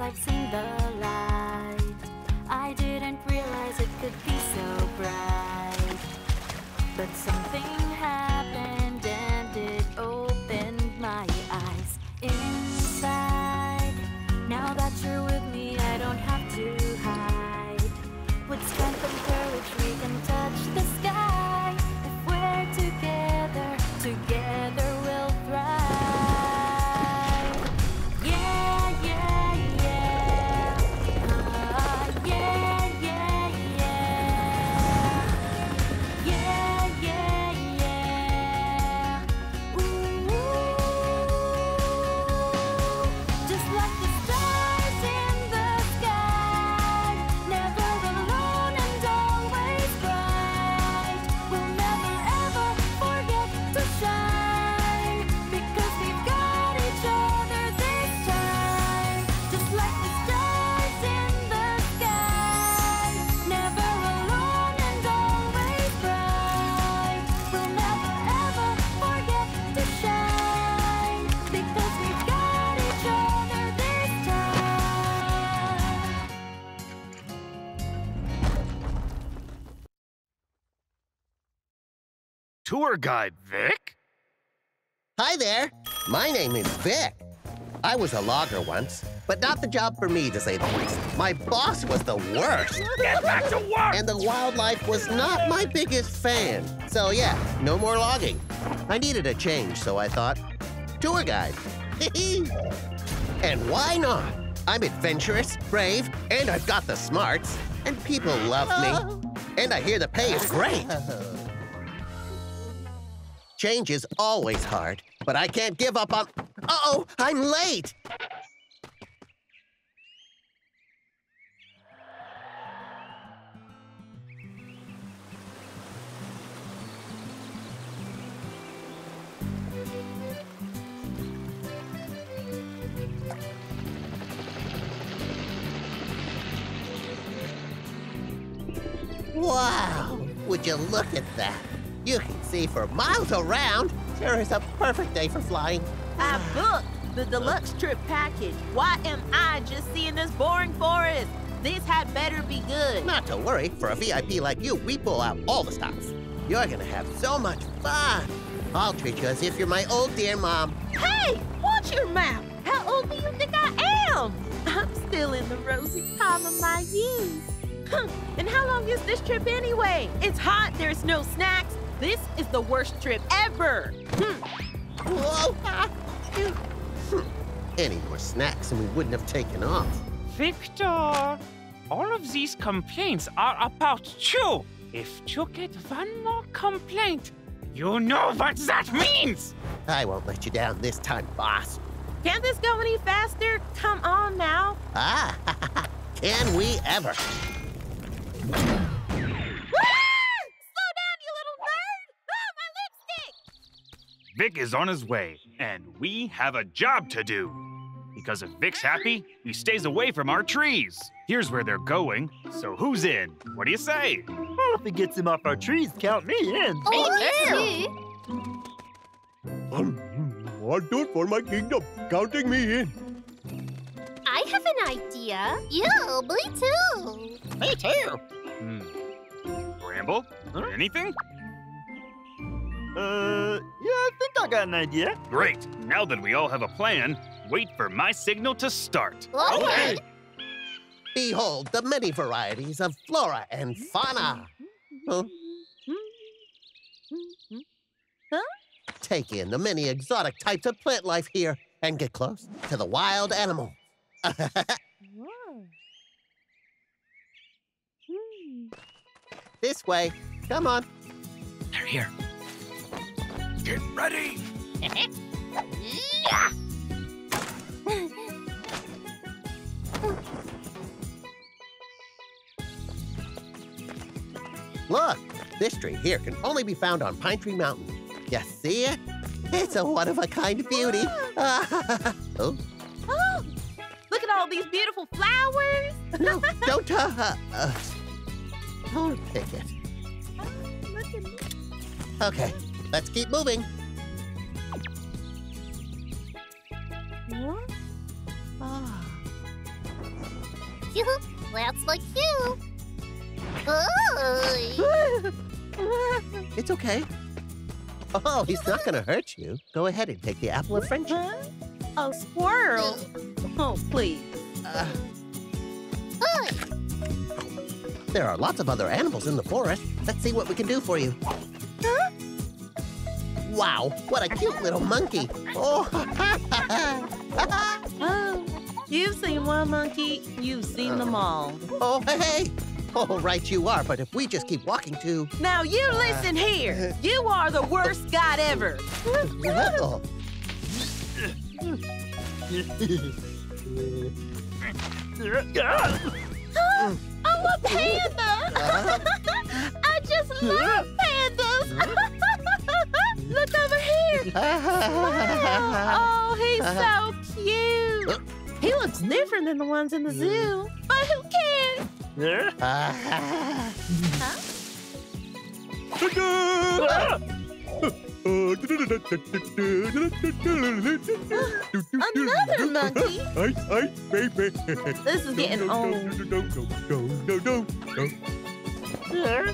since I've seen the light. I didn't realize it could be so bright. But something happened and it opened my eyes inside. Now that you're with me, I don't have to hide. With strength and courage, we can touch the sky. If we're together, together we'll thrive. Tour Guide Vick? Hi there. My name is Vick. I was a logger once, but not the job for me, to say the least. My boss was the worst. Get back to work! And the wildlife was not my biggest fan. So yeah, no more logging. I needed a change, so I thought, tour guide. And why not? I'm adventurous, brave, and I've got the smarts. And people love me. And I hear the pay is great. Change is always hard, but I can't give up on... Uh-oh, I'm late! Wow! Would you look at that? You can see for miles around. Sure is a perfect day for flying. I booked the deluxe trip package. Why am I just seeing this boring forest? This had better be good. Not to worry. For a VIP like you, we pull out all the stops. You're gonna have so much fun. I'll treat you as if you're my old dear mom. Hey, watch your mouth. How old do you think I am? I'm still in the rosy palm of my youth. And how long is this trip anyway? It's hot, there's no snacks. This is the worst trip ever! Whoa. Any more snacks and we wouldn't have taken off. Victor, all of these complaints are about you. If you get one more complaint, you know what that means! I won't let you down this time, boss. Can this go any faster? Come on now. Ah, can we ever? Vick is on his way, and we have a job to do. Because if Vick's happy, he stays away from our trees. Here's where they're going, so who's in? What do you say? Well, if it gets him off our trees, count me in. Oh, me too. I'll do it for my kingdom, counting me in. I have an idea. You, me too. Me too. Bramble, anything? Yeah, I think I got an idea. Great. Now that we all have a plan, wait for my signal to start. Okay. Behold the many varieties of flora and fauna. Huh? Take in the many exotic types of plant life here and get close to the wild animal. This way. Come on. They're here. Get ready! Yeah. Look, this tree here can only be found on Pine Tree Mountain. You see it? It's a one-of-a-kind beauty. Oh. Oh, look at all these beautiful flowers. No, don't. Don't pick it. Oh, look at me. Okay. Let's keep moving. What? Ah. That's like you. It's okay. Oh, he's not gonna hurt you. Go ahead and take the apple of friendship. Oh, squirrel. Oh, please. There are lots of other animals in the forest. Let's see what we can do for you. Huh? Wow, what a cute little monkey. Oh, oh, you've seen one monkey, you've seen them all. Oh, hey. Oh, right you are, but if we just keep walking to... Now you listen here. You are the worst guide ever. Well. Oh, a panda! I just love pandas! Look over here! Wow. Oh, he's so cute! He looks different than the ones in the zoo, but who cares? Another monkey? This is getting old.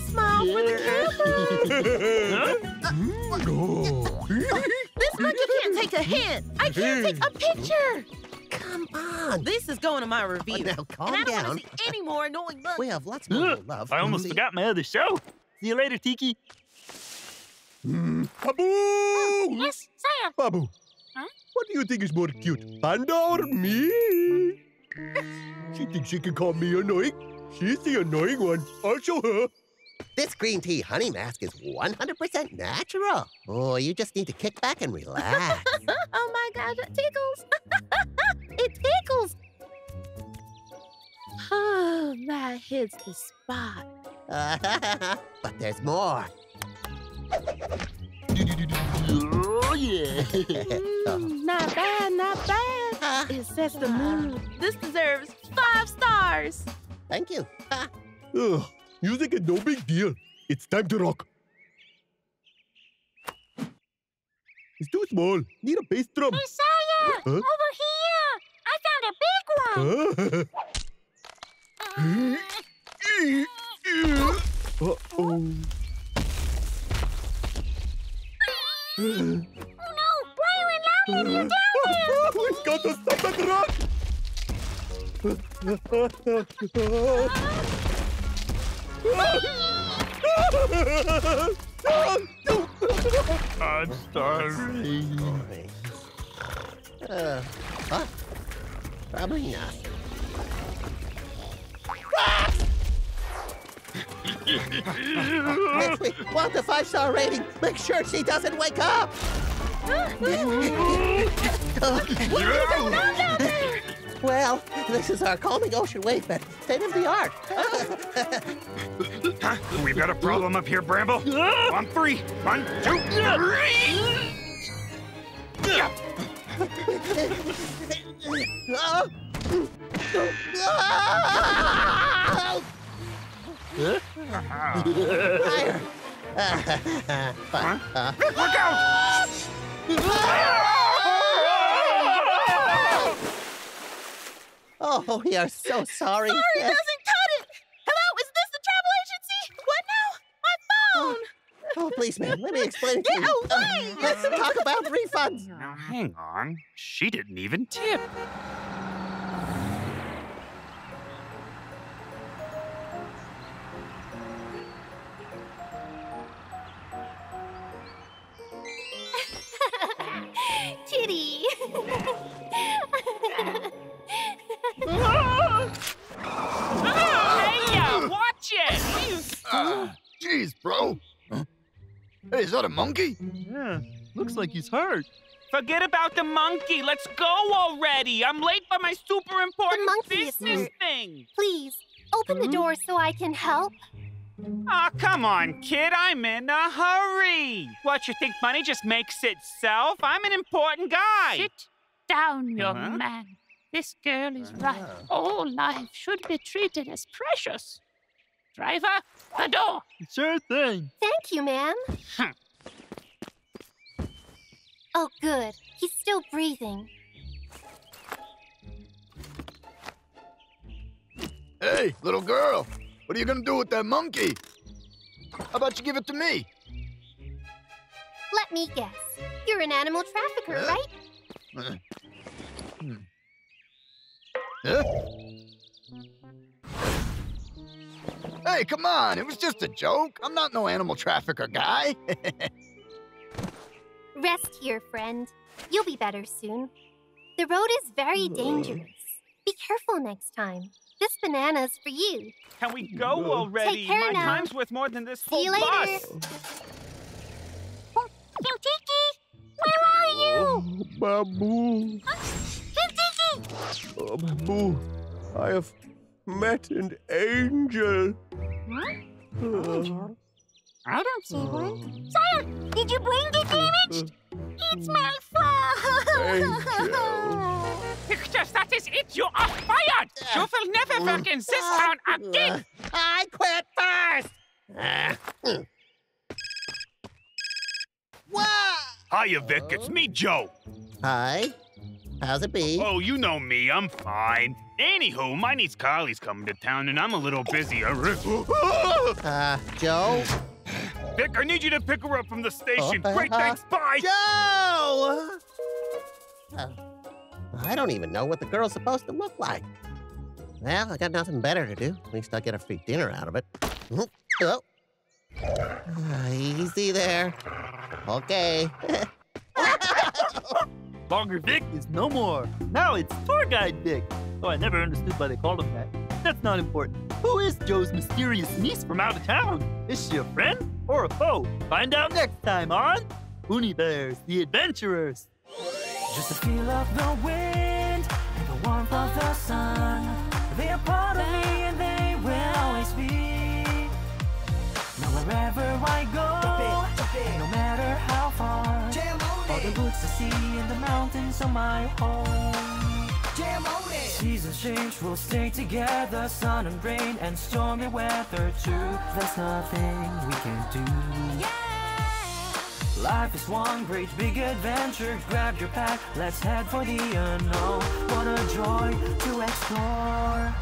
Smile for the camera. This monkey can't take a hint. I can't take a picture. Come on. This is going to my review. Now calm down. I don't want to see any more annoying monkeys. We have lots more love. I almost forgot my other show. See you later, Tiki. Babu! Yes, sir. Babu, what do you think is more cute, panda or me? She thinks she can call me annoying. She's the annoying one. I'll show her. This green tea honey mask is 100% natural. Oh, you just need to kick back and relax. Oh my gosh, it tickles. It tickles. Oh, that hits the spot. But there's more. Oh, yeah. Not bad, not bad. It sets the mood. This deserves 5 stars. Thank you. Music is no big deal. It's time to rock. It's too small. Need a bass drum. Messiah, over here. I found a big one. Uh-oh. Oh no, Brian, I live you down there! We've got to stop the rock! I'm starving. Probably not. Next week, want the 5-star rating. Make sure she doesn't wake up. Well, this is our calming ocean wave bed, state of the art. We've got a problem up here, Bramble. On 3. 1, 2, 3. Higher. Look out! Oh, we are so sorry. Sorry doesn't cut it. Hello, is this the travel agency? What now? My phone. Oh, please, ma'am, let me explain it to you. Get away! Let's talk about refunds. Now, hang on. She didn't even tip. Hey, watch it! Jeez, bro. Hey, is that a monkey? Yeah, looks like he's hurt. Forget about the monkey. Let's go already. I'm late for my super important business thing. Please, open the door so I can help. Aw, come on, kid. I'm in a hurry. What, you think money just makes itself? I'm an important guy. Sit down, young man. This girl is right. All life should be treated as precious. Driver, the door. Sure thing. Thank you, ma'am. Oh, good. He's still breathing. Hey, little girl, what are you gonna do with that monkey? How about you give it to me? Let me guess. You're an animal trafficker, right? Hey, come on, it was just a joke. I'm not no animal trafficker guy. Rest here, friend. You'll be better soon. The road is very dangerous. Be careful next time. This banana's for you. Can we go already? Take care now. My time's worth more than this whole bus. See you later. Hintiki, where are you? Oh, Babu. Hintiki! Oh, Babu, I have met an angel. What? Angel? I don't see one. Sire, did you bring the damage? It's my fault. Pictures, that is it. You are fired. You will never work in this town again. I quit first. Whoa! Hiya, Vick. It's me, Joe. Hi. How's it be? Oh, you know me. I'm fine. Anywho, my niece Carly's coming to town, and I'm a little busy. Joe? Vick, I need you to pick her up from the station. Great, thanks. Bye. Joe! I don't even know what the girl's supposed to look like. Well, I got nothing better to do. At least I get a free dinner out of it. Oh. Easy there. Okay. Longer Vick is no more. Now it's Tour Guide Vick. Oh, I never understood why they called him that. That's not important. Who is Joe's mysterious niece from out of town? Is she a friend or a foe? Find out next time on Boonie Bears the Adventurers. Just the feel of the wind and the warmth of the sun. They are part of me and they will always be. Wherever I go, no matter how far, all the woods I see and the mountains are my home. Seasons change, we'll stay together, sun and rain and stormy weather too. There's nothing we can do. Life is one great big adventure, grab your pack, let's head for the unknown. What a joy to explore.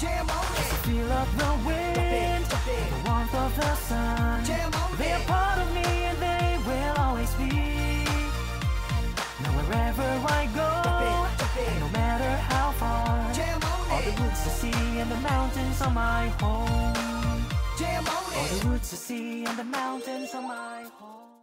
Just the feel of the wind, the warmth of the sun. They are part of me and they will always be. Now wherever I go, no matter how far, all the woods I see and the mountains are my home. All the woods I see and the mountains are my home.